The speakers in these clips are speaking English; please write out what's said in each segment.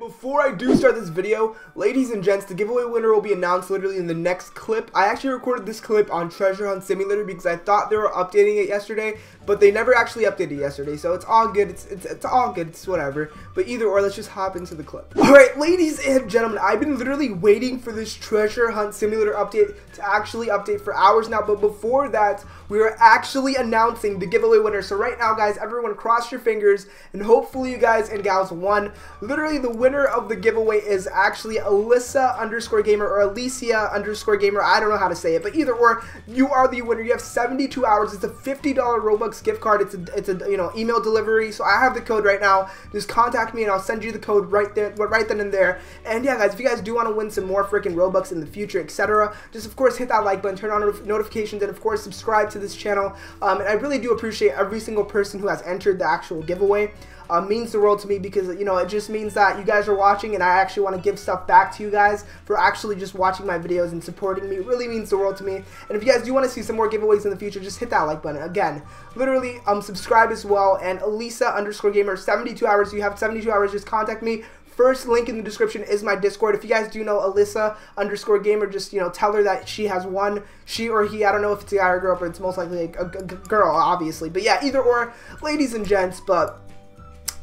Alright, before I do start this video, ladies and gents, the giveaway winner will be announced literally in the next clip. I actually recorded this clip on Treasure Hunt Simulator because I thought they were updating it yesterday, but they never actually updated it yesterday, so it's all good, it's all good, it's whatever. But either or, let's just hop into the clip. Alright, ladies and gentlemen, I've been literally waiting for this Treasure Hunt Simulator update to actually update for hours now, but before that, we are actually announcing the giveaway winner. So right now, guys, everyone cross your fingers, and hopefully you guys and gals won. Literally, the winner of the giveaway is actually Alyssa underscore gamer or Alicia underscore gamer. I don't know how to say it, but either or, you are the winner. You have 72 hours. It's a $50 Robux gift card. It's a email delivery. So I have the code right now. Just contact me and I'll send you the code right then and there. And yeah, guys, if you guys do want to win some more freaking Robux in the future, etc., just of course hit that like button, turn on notifications, and of course subscribe to this channel. And I really do appreciate every single person who has entered the actual giveaway. Means the world to me because it just means that you guys are watching, and I actually want to give stuff back to you guys for actually just watching my videos and supporting me. It really means the world to me. And if you guys do want to see some more giveaways in the future, just hit that like button again. Literally, subscribe as well. And Alyssa underscore gamer, 72 hours. You have 72 hours. Just contact me. First link in the description is my Discord. If you guys do know Alyssa underscore gamer, just tell her that she has won. She or he, I don't know if it's a guy or a girl, but it's most likely a girl, obviously. But yeah, either or, ladies and gents. But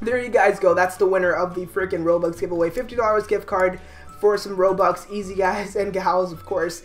there you guys go. That's the winner of the freaking Robux giveaway. $50 gift card for some Robux. Easy, guys and gals, of course.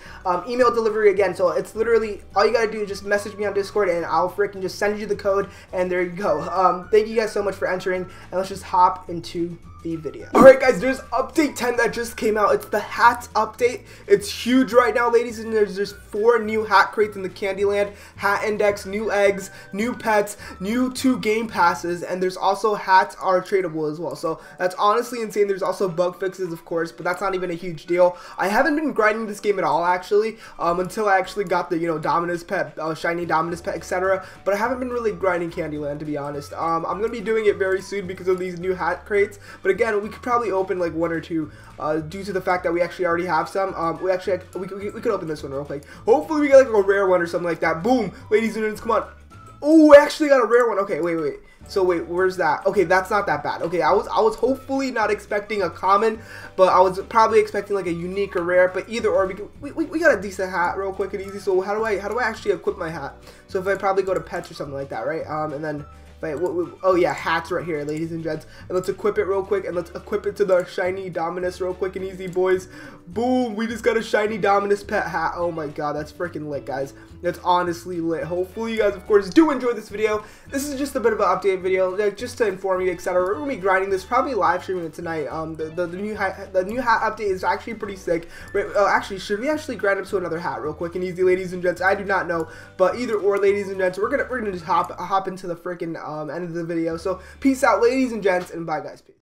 Email delivery again. So it's literally all you got to do is just message me on Discord and I'll freaking just send you the code. And there you go. Thank you guys so much for entering. And let's just hop into the video. Alright guys, there's update 10 that just came out. It's the hat update. It's huge right now, ladies, and there's 4 new hat crates in the Candyland, hat index, new eggs, new pets, new 2 game passes, and there's also hats are tradable as well. So that's honestly insane. There's also bug fixes, of course, but that's not even a huge deal. I haven't been grinding this game at all, actually, until I actually got the, Dominus pet, shiny Dominus pet, etc. But I haven't been really grinding Candyland, to be honest. I'm going to be doing it very soon because of these new hat crates, but again, we could probably open like 1 or 2 due to the fact that we actually already have some. We could open this one real quick. Hopefully we get like a rare one or something like that. Boom, ladies and gents, come on. Oh, we actually got a rare one. Okay, wait. So wait, where's that? Okay, that's not that bad. Okay, I was hopefully not expecting a common, but I was probably expecting like a unique or rare. But either or, we got a decent hat real quick and easy. So how do I actually equip my hat? So if I probably go to pets or something like that, right? And then. Wait, oh yeah, hats right here, ladies and gents. And let's equip it real quick, and let's equip it to the shiny Dominus real quick and easy, boys. Boom, we just got a shiny Dominus pet hat. Oh my god, that's freaking lit, guys. That's honestly lit. Hopefully you guys, of course, do enjoy this video. This is just a bit of an update video, like, just to inform you, etc. We're gonna be grinding this, probably live streaming it tonight. The new hat update is actually pretty sick. Wait, oh, actually, should we actually grind up to another hat real quick and easy, ladies and gents? I do not know, but either or, ladies and gents, we're gonna just hop into the freaking end of the video. So peace out, ladies and gents, and bye, guys. Peace.